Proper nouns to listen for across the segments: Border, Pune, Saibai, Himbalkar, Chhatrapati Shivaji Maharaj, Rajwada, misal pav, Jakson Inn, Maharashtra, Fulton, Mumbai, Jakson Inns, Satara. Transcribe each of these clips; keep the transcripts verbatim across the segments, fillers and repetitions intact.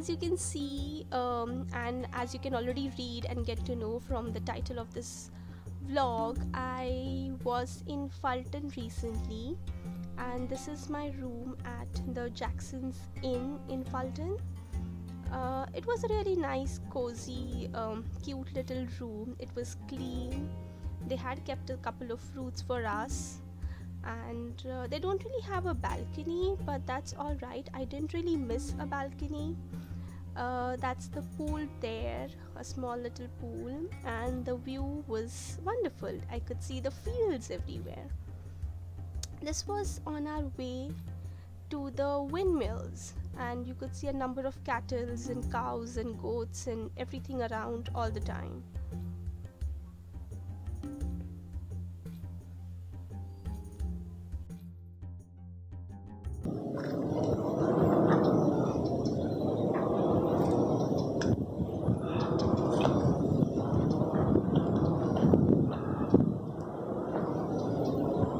as you can see, um, and as you can already read and get to know from the title of this vlog, I was in Fulton recently, and this is my room at the Jakson's Inn in Fulton. Uh, it was a really nice, cozy, um, cute little room. It was clean. They had kept a couple of fruits for us, and uh, they don't really have a balcony, but that's all right. I didn't really miss a balcony. Uh, that's the pool there, a small little pool, and the view was wonderful. I could see the fields everywhere. This was on our way to the windmills, and you could see a number of cattle and cows and goats and everything around all the time.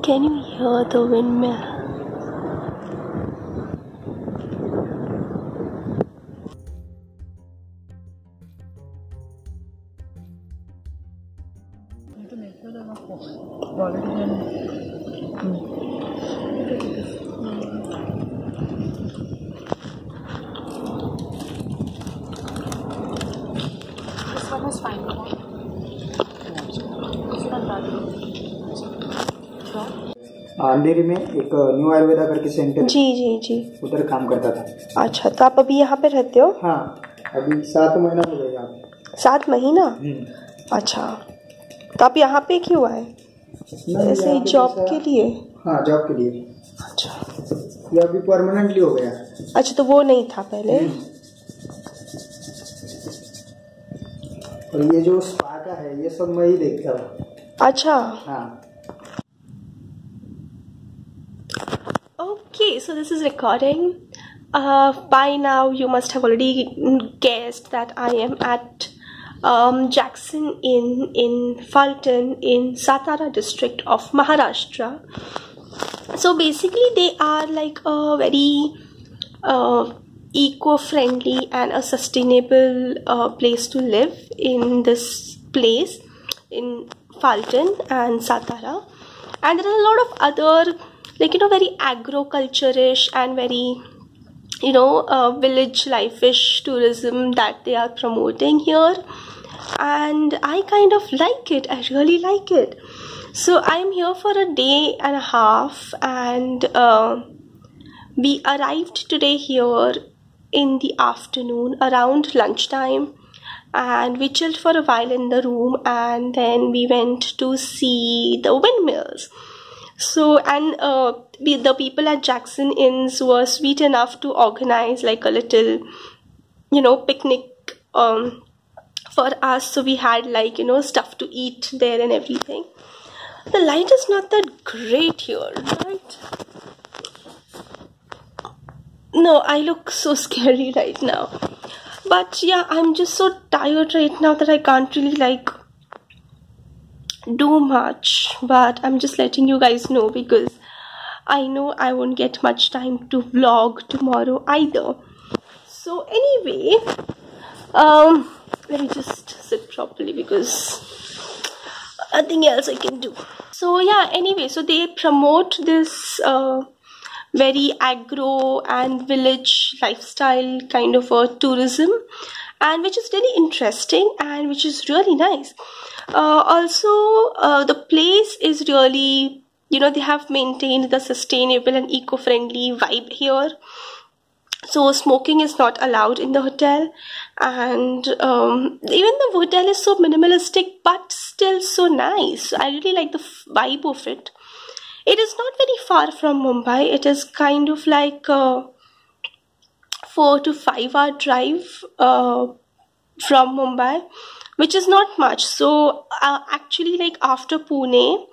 Can you hear the windmill? This one is fine, right? अंधेरी में एक new Ayurveda करके centre जी जी जी उधर काम करता था। अच्छा, तो आप अभी यहाँ पे रहते हो? हाँ, अभी सात महीना हो गया यहाँ पे। सात महीना? अच्छा, तो आप यहाँ पे क्यों आए? ऐसे ही जॉब के लिए? हाँ, जॉब के लिए। अच्छा, ये अभी परमानेंटली हो गया। अच्छा, तो वो नहीं था पहले। और ये जो स्पा का है, ये सब मैं ही देखता हूँ। अच्छा। हाँ। Okay, so this is recording. Uh, by now you must have already guessed that I am at um, Jakson Inn in Fulton in Satara district of Maharashtra. So basically they are like a very uh, eco-friendly and a sustainable uh, place to live in this place in Fulton and Satara. And there are a lot of other, like, you know, very agro-culture-ish and very, you know, uh, village life-ish tourism that they are promoting here. And I kind of like it. I really like it. So I'm here for a day and a half, and uh, we arrived today here in the afternoon around lunchtime, and we chilled for a while in the room, and then we went to see the windmills. So, and uh, the people at Jakson Inns were sweet enough to organize like a little, you know, picnic um, for us. So we had, like, you know, stuff to eat there and everything. The light is not that great here, right? No, I look so scary right now. But yeah, I'm just so tired right now that I can't really, like, do much, but I'm just letting you guys know because I know I won't get much time to vlog tomorrow either. So anyway, um, let me just sit properly because nothing else I can do. So yeah, anyway, so they promote this uh, very agro and village lifestyle kind of a tourism, and which is really interesting and which is really nice. Uh, also, uh, the place is really, you know, they have maintained the sustainable and eco-friendly vibe here. So smoking is not allowed in the hotel, and um, even the hotel is so minimalistic but still so nice. I really like the vibe of it. It is not very far from Mumbai. It is kind of like a four to five hour drive uh, from Mumbai, which is not much. So uh, actually, like, after Pune,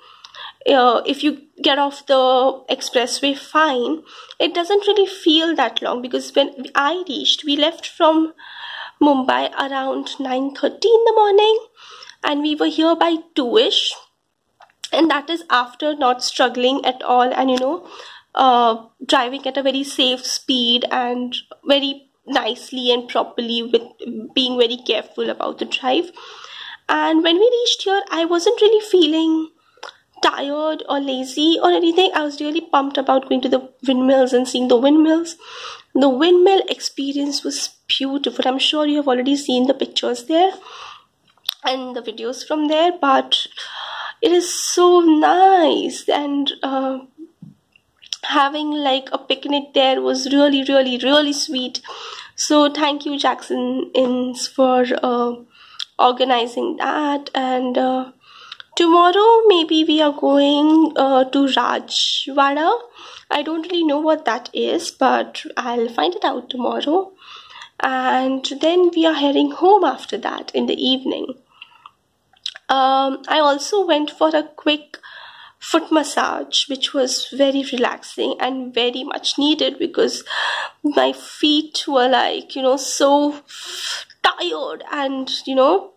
uh, if you get off the expressway, fine. It doesn't really feel that long, because when I reached, we left from Mumbai around nine thirty in the morning, and we were here by two-ish. And that is after not struggling at all and, you know, uh, driving at a very safe speed and very nicely and properly, with being very careful about the drive. And when we reached here, I wasn't really feeling tired or lazy or anything. I was really pumped about going to the windmills and seeing the windmills. The windmill experience was beautiful. I'm sure you have already seen the pictures there and the videos from there, but it is so nice. And uh, having like a picnic there was really, really, really sweet. So thank you, Jakson Inns, for uh, organizing that. And uh, tomorrow maybe we are going uh, to Rajwada. I don't really know what that is, but I'll find it out tomorrow. And then we are heading home after that in the evening. Um, I also went for a quick foot massage, which was very relaxing and very much needed, because my feet were like, you know, so tired and, you know,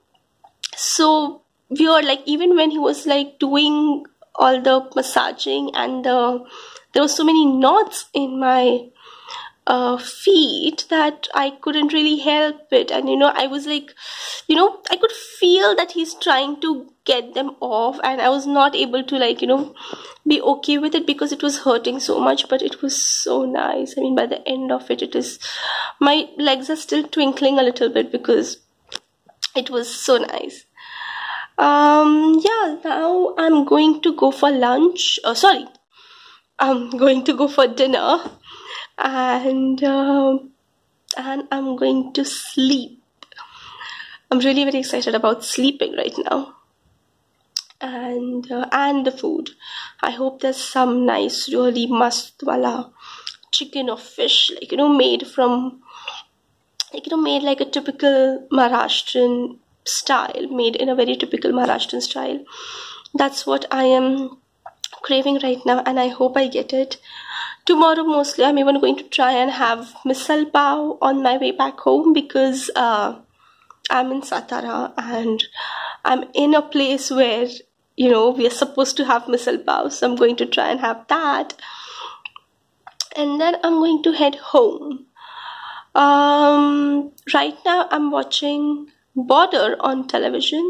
so weird. Like, even when he was like doing all the massaging and the, there were so many knots in my Uh, feet that I couldn't really help it. And you know, I was like, you know, I could feel that he's trying to get them off, and I was not able to, like, you know, be okay with it because it was hurting so much. But it was so nice. I mean, by the end of it, it is, my legs are still twinkling a little bit because it was so nice. Um, yeah, now I'm going to go for lunch. Oh, sorry, I'm going to go for dinner. And uh, and I'm going to sleep. I'm really very excited about sleeping right now. And uh, and the food. I hope there's some nice, really mast wala chicken or fish, like, you know, made from, like, you know, made like a typical Maharashtrian style, made in a very typical Maharashtrian style. That's what I am craving right now, and I hope I get it. Tomorrow mostly I'm even going to try and have misal pav on my way back home, because uh, I'm in Satara and I'm in a place where, you know, we are supposed to have misal pav. So I'm going to try and have that, and then I'm going to head home. Um, right now I'm watching Border on television.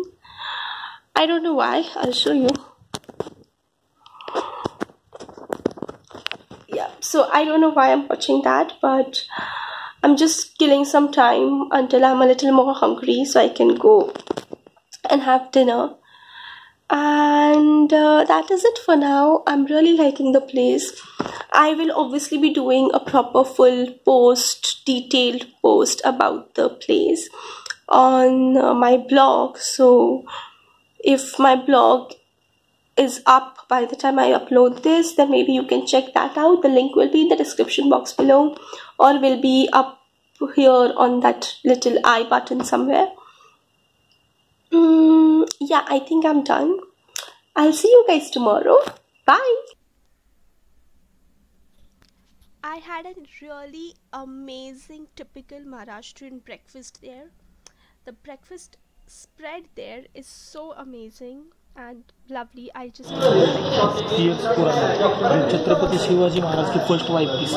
I don't know why. I'll show you. So I don't know why I'm watching that, but I'm just killing some time until I'm a little more hungry, so I can go and have dinner. And uh, that is it for now. I'm really liking the place. I will obviously be doing a proper full post, detailed post about the place on uh, my blog. So if my blog is up by the time I upload this, then maybe you can check that out. The link will be in the description box below, or will be up here on that little I button somewhere. Mm, yeah, I think I'm done. I'll see you guys tomorrow. Bye. I had a really amazing typical Maharashtrian breakfast there. The breakfast spread there is so amazing and lovely. I just Chhatrapati Shivaji Maharaj की first wife थी साईबाई,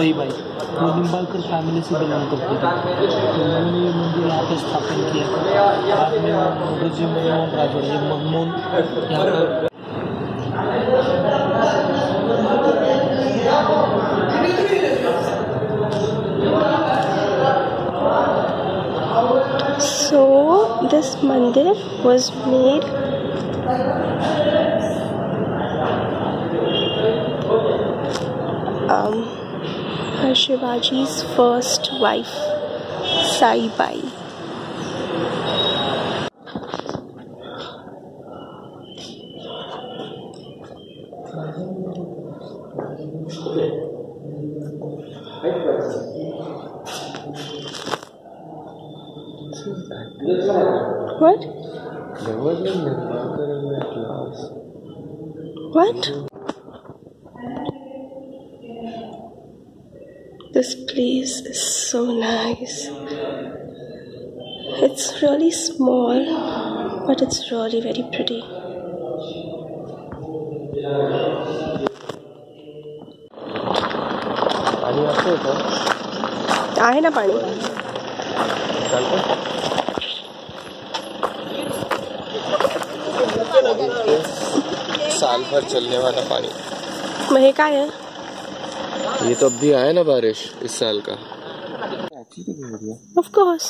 वो हिम्बालकर family से belong करती थी, तो उन्होंने ये मंदिर यहाँ पर स्थापन किया। बाद में गुरुजी में राजवाड़ा मगमून यहाँ पर So this mandir was made Um, her Shivaji's first wife, Saibai. What? There was a Himbalkar in my class. What? This place is so nice. It's really small, but it's really very pretty. Pani aata hai na pani. साल भर चलने वाला पानी महका है ये तो अब भी आया ना बारिश इस साल का Of course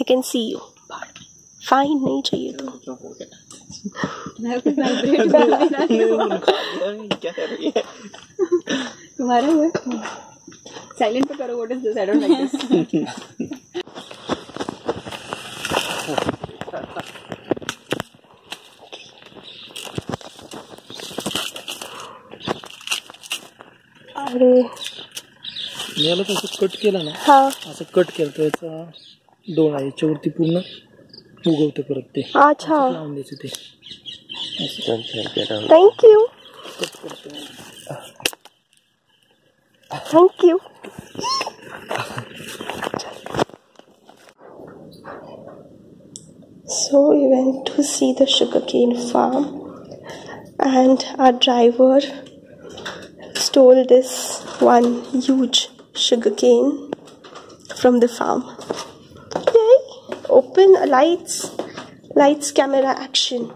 I can see you Fine नहीं चाहिए तो तुम्हारा हुआ Silent पे करो What is this? I don't like this मी आलो तसं कट केला ना असं कट केलं तर याचा डोळा याच्यावरती पूर्ण उगवते परत ते अच्छा लावून देते ते thank you thank you so we went to see the sugarcane farm and our driver stole this one huge sugarcane from the farm. Yay! Open lights, lights, camera, action.